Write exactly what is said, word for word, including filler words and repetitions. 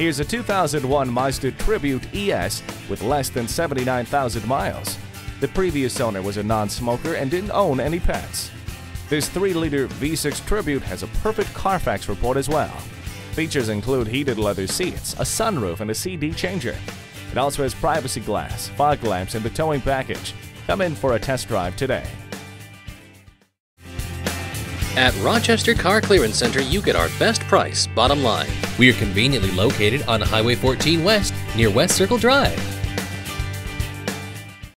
Here's a two thousand one Mazda Tribute E S with less than seventy-nine thousand miles. The previous owner was a non-smoker and didn't own any pets. This three liter V six Tribute has a perfect Carfax report as well. Features include heated leather seats, a sunroof, and a C D changer. It also has privacy glass, fog lamps, and the towing package. Come in for a test drive today. At Rochester Car Clearance Center, you get our best price, bottom line. We are conveniently located on Highway fourteen West, near West Circle Drive.